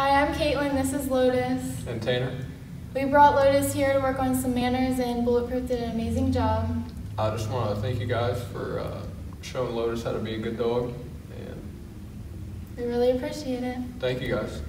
Hi, I'm Caitlin, this is Lotus. And Tanner. We brought Lotus here to work on some manners, and Bulletproof did an amazing job. I just want to thank you guys for showing Lotus how to be a good dog. And we really appreciate it. Thank you guys.